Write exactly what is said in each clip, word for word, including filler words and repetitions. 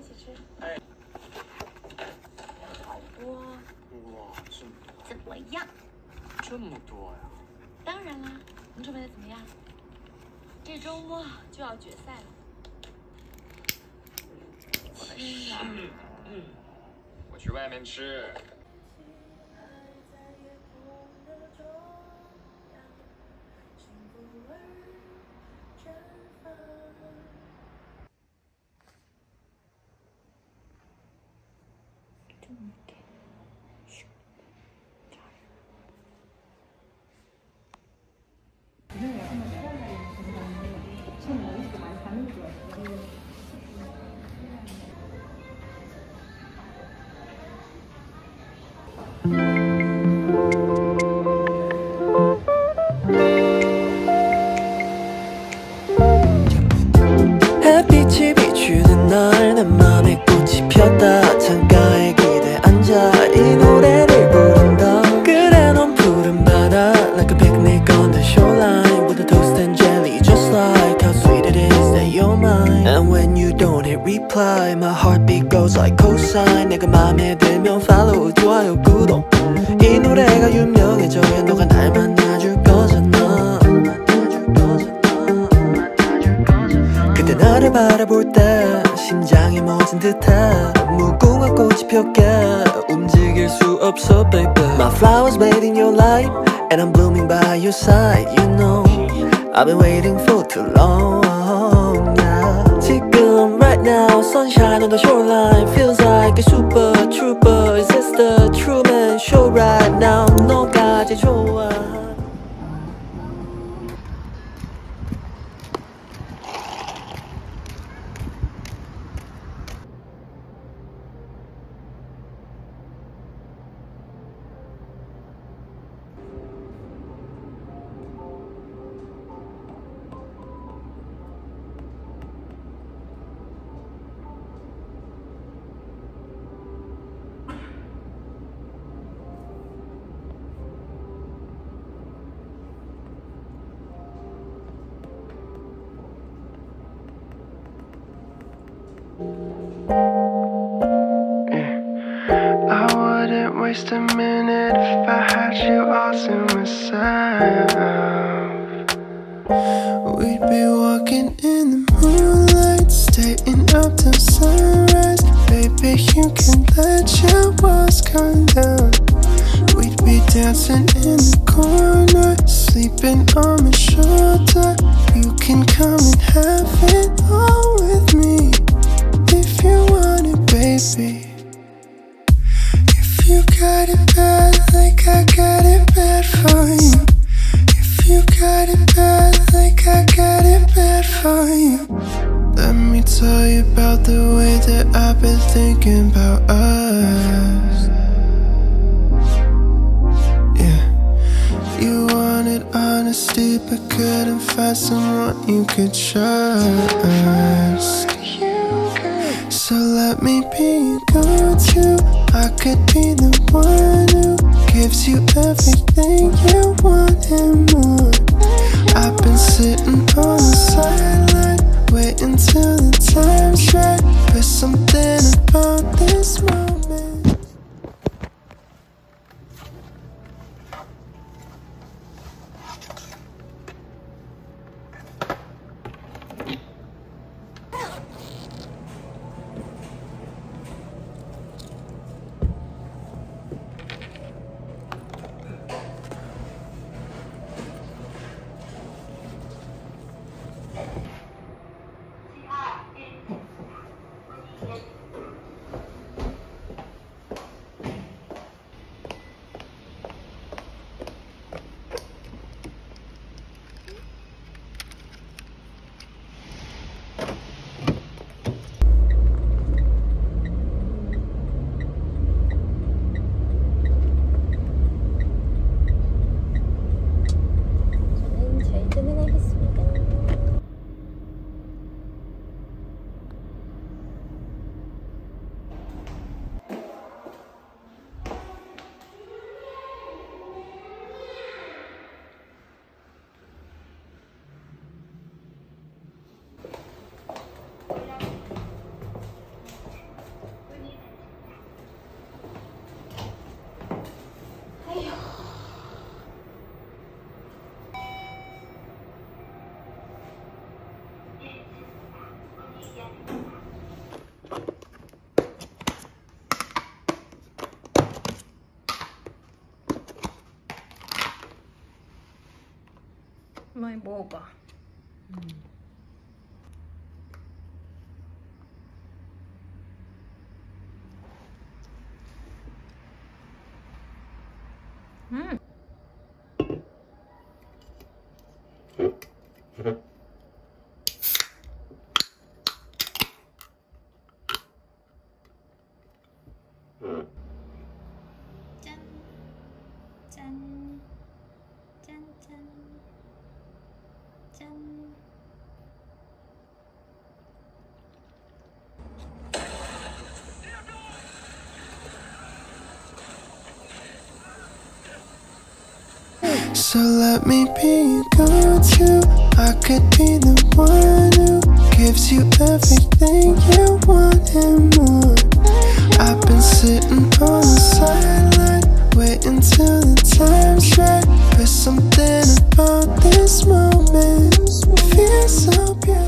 一起吃。哎，好多。哇，这么多！怎么样？这么多呀！当然啦，你准备的怎么样？这周末就要决赛了。天啊！嗯，我去外面吃。 햇빛이 비추는 날 내 맘에 꽃이 피었다 창가에 기대 앉아 이 노래를 부른다 그래 넌 푸른 바다 Like a picnic on the shoreline With a toast and jelly just like How sweet it is that you're mine And when you don't hit reply My heartbeat goes like cosine 내가 맘에 들면 follow 좋아요 구독 이 노래가 유명해져야 너가 날 만나줄 거잖아 그때 나를 바라볼 때 심장이 멎은 듯해 무궁화 꽃이 폈게 움직일 수 없어 baby My flowers bathe in your light And I'm blooming by your side You know I've been waiting for too long now. 지금 right now Sunshine on the shoreline Feels like a super trooper Is this the Truman Show right now 너가 제일 좋아 Waste a minute if I had you all to myself We'd be walking in the moonlight Staying up till sunrise Baby, you can let your walls come down We'd be dancing in the corner Sleeping on my shoulder You can come and have it all with me If you want it, baby You got it bad like I got it bad for you If you got it bad like I got it bad for you Let me tell you about the way that I've been thinking about us Yeah, You wanted honesty but couldn't find someone you could trust So let me be your go-to I could be the one who gives you everything you want and more I've been sitting on the sideline Waiting till the time's right But something about this moment 안 먹어. 음. 음. So let me be good to you. I could be the one who gives you everything you want and more. I've been sitting on the sideline, waiting till the time's right. But something about this moment feels so pure.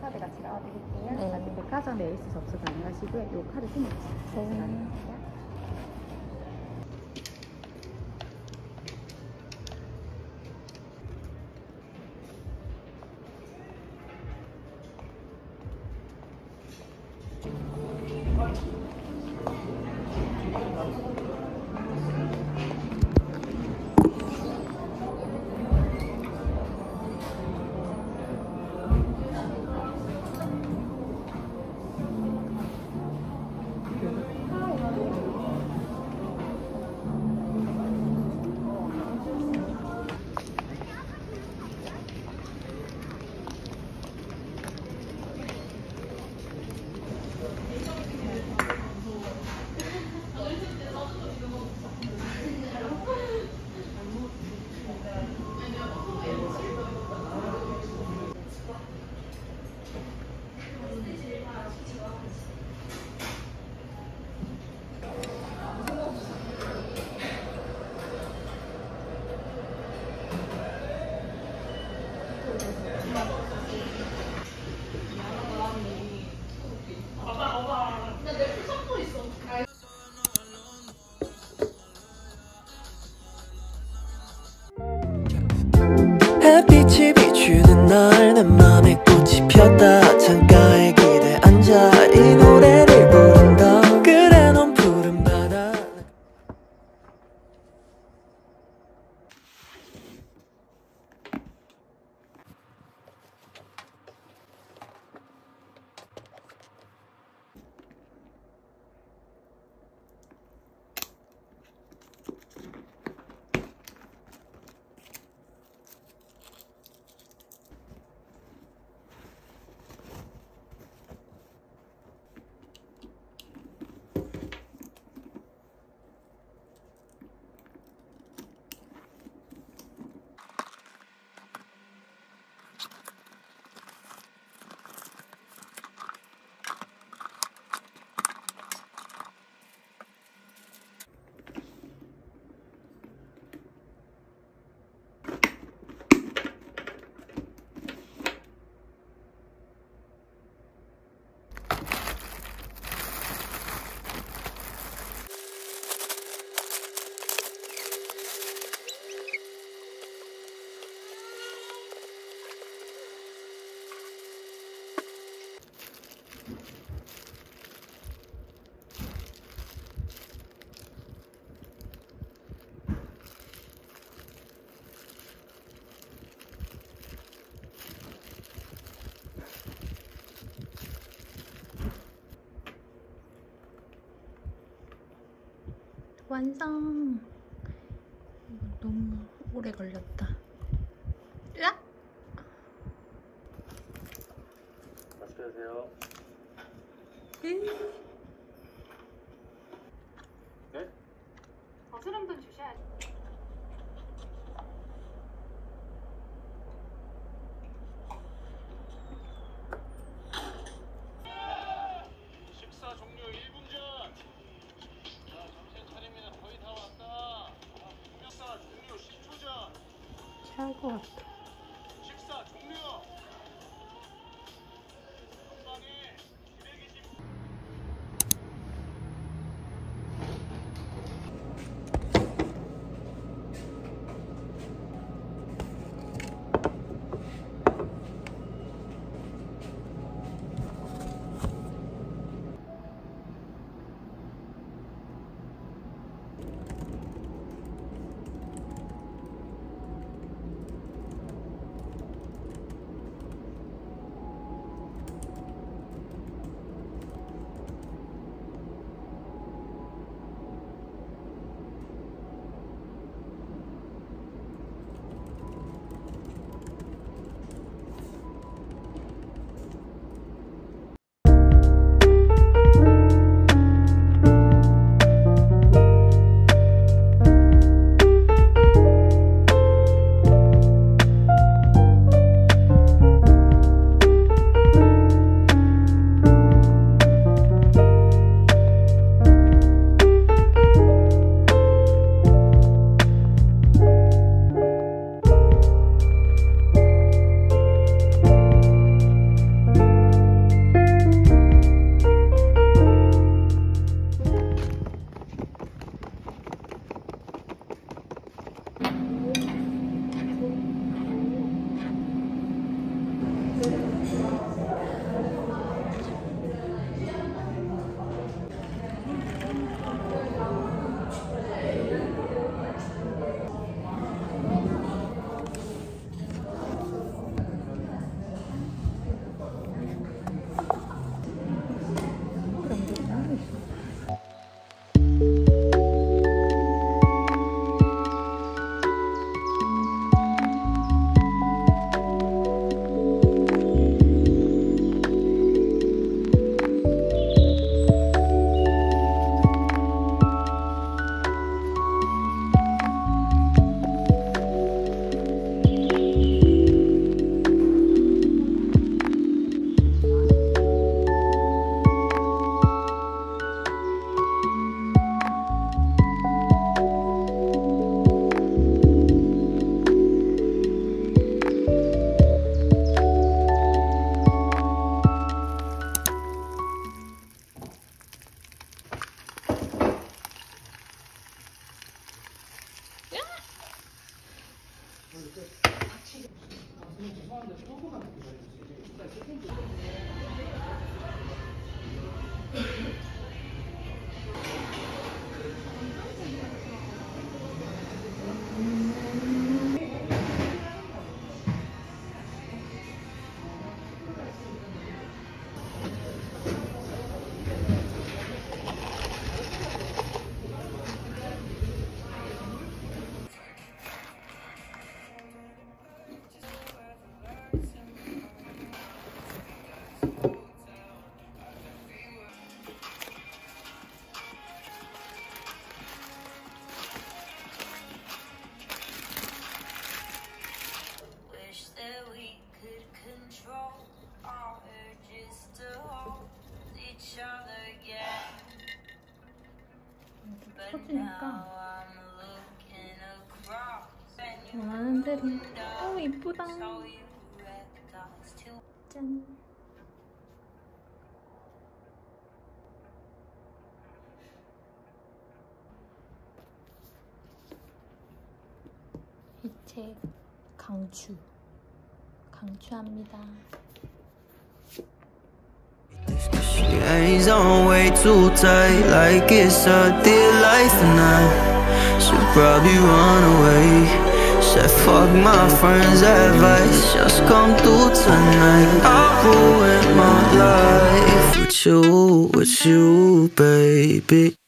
카드가 제가 드릴게요. 네. 나중에 백화점 메이스 접수 가능하시고요. 요 카드 생략 접수 가능합니다. 빛이 비추는 날 내 맘에 꽃이 피었다. 창가에 기대 앉아 이 노래를 부른다. 그래 넌 푸른 바다. 완성. 너무 오래 걸렸다. 으악! 맛있게 드세요. 할 것 같아. 식사 종료. 터지니까 원하는 대로. 어, 이쁘다. 짠. 이 책 강추 강추합니다. Chains on way too tight, like it's a dear life and I should probably run away. Said fuck my friends' advice, just come through tonight. I ruined my life with you, with you, baby.